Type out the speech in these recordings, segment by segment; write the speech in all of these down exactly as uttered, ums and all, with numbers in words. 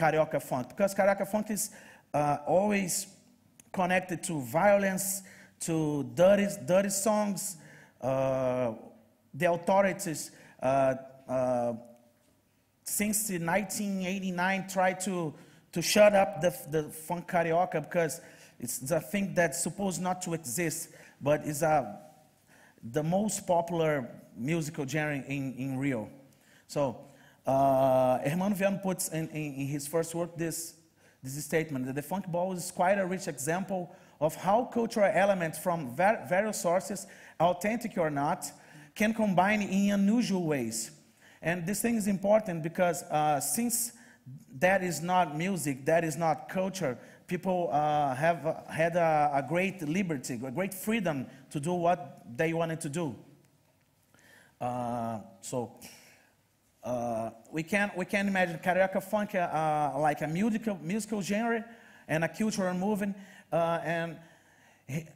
Carioca funk, because Carioca funk is uh, always connected to violence, to dirty, dirty songs. Uh, the authorities uh, uh, since the nineteen eighty-nine tried to, to shut up the, the funk Carioca because it's a thing that's supposed not to exist, but it's a, the most popular musical genre in, in Rio. So uh, Hermano Viana puts in, in, in his first work this, this statement, that the funk ball is quite a rich example of how cultural elements from var various sources, authentic or not, can combine in unusual ways. And this thing is important because uh, since that is not music, that is not culture, people uh, have uh, had a, a great liberty, a great freedom to do what they wanted to do. Uh, so uh, we can we can imagine Carioca funk uh, like a musical musical genre and a cultural movement, uh, and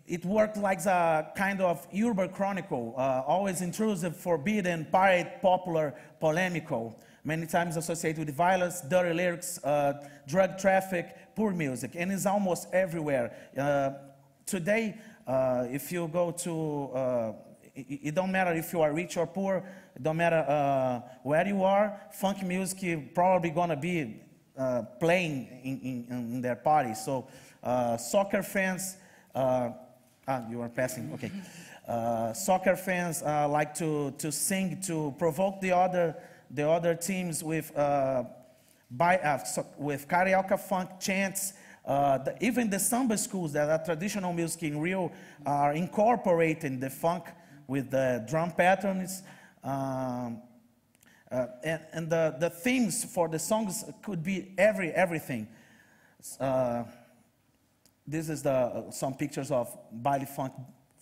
it worked like a kind of urban chronicle, uh, always intrusive, forbidden, pirate, popular, polemical, many times associated with violence, dirty lyrics, uh, drug traffic, poor music, and it's almost everywhere. Uh, today, uh, if you go to, uh, it, it don't matter if you are rich or poor, it don't matter uh, where you are, funk music is probably gonna be uh, playing in, in, in their parties. So uh, soccer fans, uh, ah, you are passing, okay. Uh, soccer fans uh, like to, to sing, to provoke the other, the other teams with uh, By, uh, so with Carioca funk chants, uh, the, even the samba schools that are traditional music in Rio are incorporating the funk with the drum patterns. Um, uh, and and the, the themes for the songs could be every, everything. Uh, this is the, uh, some pictures of baile funk,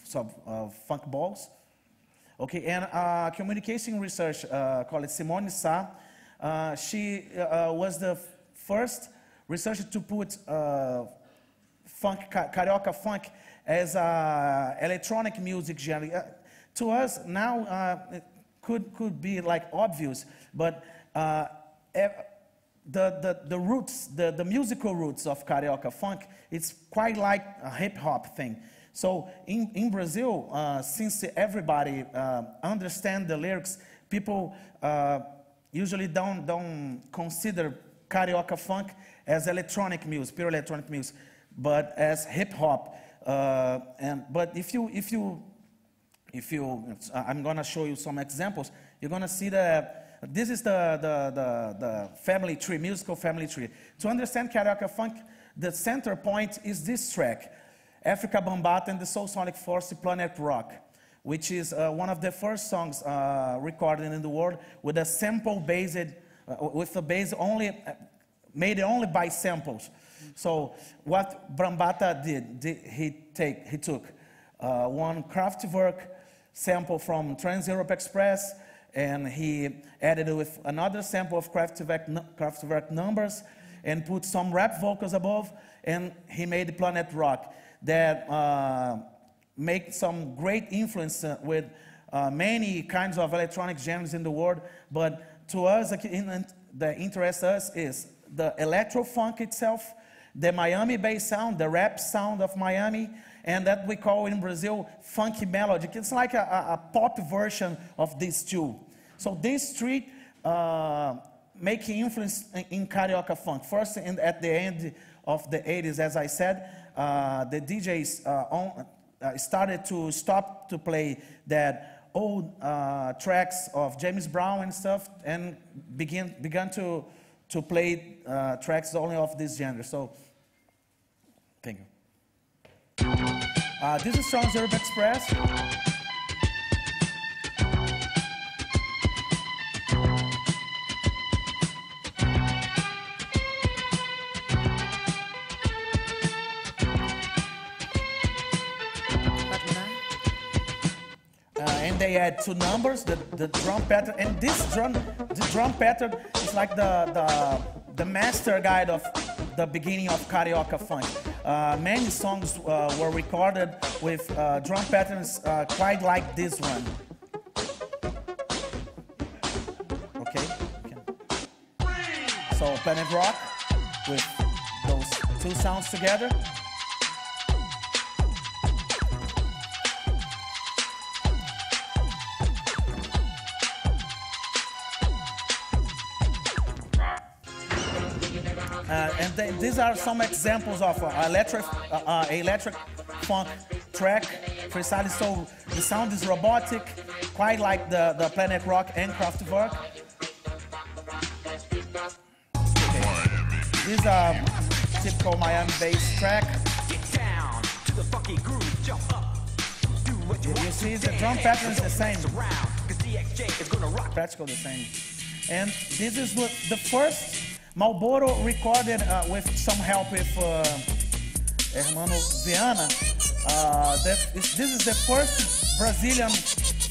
some, uh, funk balls. Okay, and uh, communication research, uh, called Simone Sa. Uh, she uh, was the first researcher to put uh, funk, ca Carioca funk as a electronic music genre. Uh, to us now, uh, it could, could be like obvious, but uh, the, the, the roots, the, the musical roots of Carioca funk, it's quite like a hip hop thing. So in, in Brazil, uh, since everybody uh, understands the lyrics, people uh, usually don't, don't consider Carioca funk as electronic music, pure electronic music, but as hip hop. Uh, and, but if you, if you, if you, I'm gonna show you some examples, you're gonna see that this is the, the, the, the family tree, musical family tree. To understand Carioca funk, the center point is this track, Africa Bambaataa and the Soul Sonic Force, Planet Rock, which is uh, one of the first songs uh, recorded in the world with a sample-based, uh, with the bass only, uh, made only by samples. Mm-hmm. So what Bambaataa did, did, he, take, he took uh, one Kraftwerk sample from Trans Europe Express, and he added it with another sample of Kraftwerk, Kraftwerk numbers, and put some rap vocals above, and he made Planet Rock that uh, make some great influence uh, with uh, many kinds of electronic genres in the world, but to us, in, the interest us is the electro funk itself, the Miami bass sound, the rap sound of Miami, and that we call in Brazil funky melody. It's like a, a pop version of these two. So these three uh, make influence in, in Carioca funk. First, in, at the end of the eighties, as I said, uh, the D Js uh, on. Uh, started to stop to play that old uh, tracks of James Brown and stuff, and begin began to to play uh, tracks only of this genre. So, thank you. Uh, this is Trans Europe Express. They add two numbers, the, the drum pattern, and this drum, the drum pattern is like the, the, the master guide of the beginning of Carioca funk. Uh, many songs uh, were recorded with uh, drum patterns uh, quite like this one. Okay. So Planet Rock. with those two sounds together. Uh, and th these are some examples of uh, electric, uh, uh, electric funk track, precisely so the sound is robotic, quite like the, the Planet Rock and Kraftwerk. Okay. These are typical Miami bass track. You see the drum pattern is the same, practically the same. And this is what the first Malboro recorded uh, with some help with uh, Hermano Viana. Uh, that is, this is the first Brazilian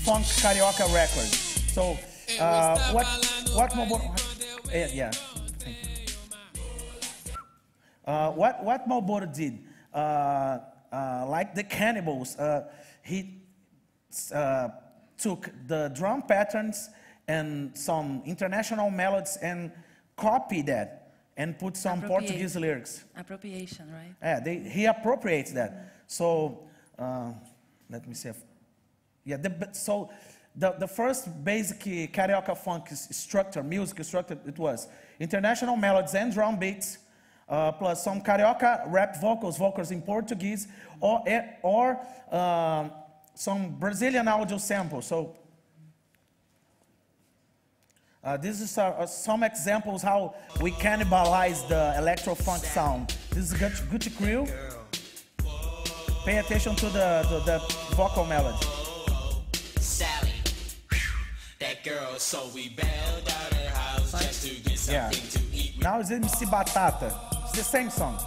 funk carioca record. So uh, what what Malboro uh, yeah uh, what what Malboro did uh, uh, like the Cannibals, uh, he uh, took the drum patterns and some international melodies and copy that and put some Portuguese lyrics. Appropriation, right? Yeah, they, he appropriates that. Mm-hmm. So, uh, let me see. If, yeah, the, so the, the first basic carioca funk structure, music structure, it was international melodies and drum beats, uh, plus some carioca rap vocals, vocals in Portuguese, or, or uh, some Brazilian audio samples. So, Uh, this is uh, some examples how we cannibalize the electro-funk sound. This is Gucci Crew. Pay attention to the, to the vocal melody. Sally, that girl, so we bailed out her house just to get something to eat. Now it's M C Batata. It's the same song.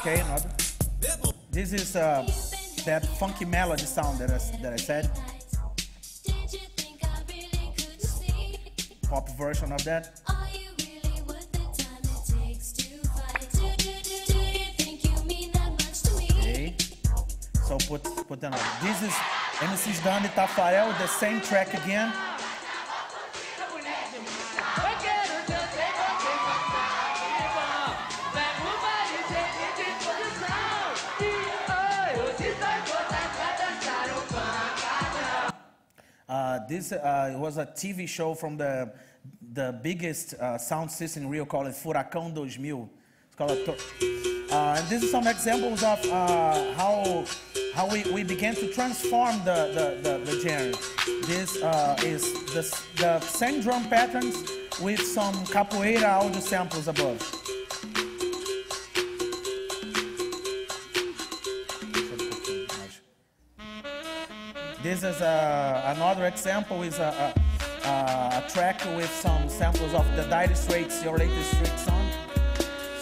Okay, another. This is uh, that funky melody sound that I, that I said. Pop version of that. Okay. So put, put that on. This is M C Dandy Tafarel, the same track again. Uh, this uh, was a T V show from the, the biggest uh, sound system in Rio called Furacão two thousand. It's called a uh, and this is some examples of uh, how, how we, we began to transform the, the, the, the genre. This uh, is the, the same drum patterns with some capoeira audio samples above. This is uh, another example, is a, a, a track with some samples of the Diddy Straits, your latest Straits song.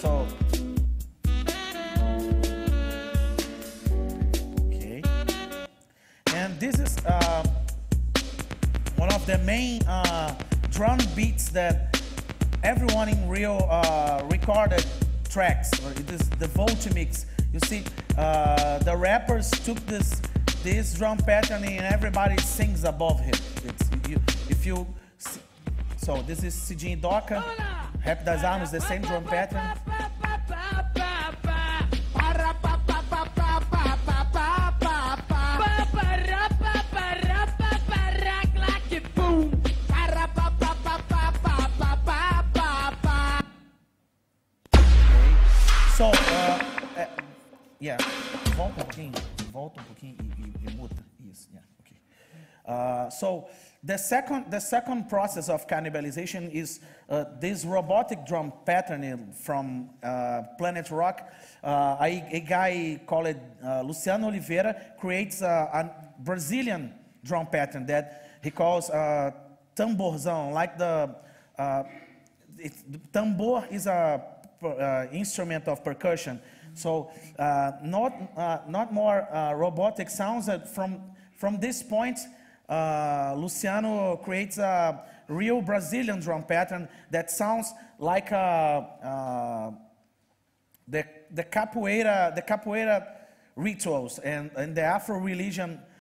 So, okay. And this is uh, one of the main uh, drum beats that everyone in Rio uh, recorded tracks. It is the Voltimix. You see, uh, the rappers took this This drum pattern and everybody sings above him. It's, you, if you, so this is Cidinho Doca, Rap das Armas, the same drum pattern. Okay. So, uh, uh, yeah, volta um pouquinho, volta um pouquinho. Uh, so the second, the second process of cannibalization is uh, this robotic drum pattern from uh, Planet Rock. Uh, a, a guy called uh, Luciano Oliveira creates a, a Brazilian drum pattern that he calls uh, tamborzão. Like the, uh, it, the tambor is a per, uh, instrument of percussion. So uh, not, uh, not more uh, robotic sounds from, from this point. Uh, Luciano creates a real Brazilian drum pattern that sounds like a, uh, the, the capoeira, the capoeira rituals and, and the Afro religion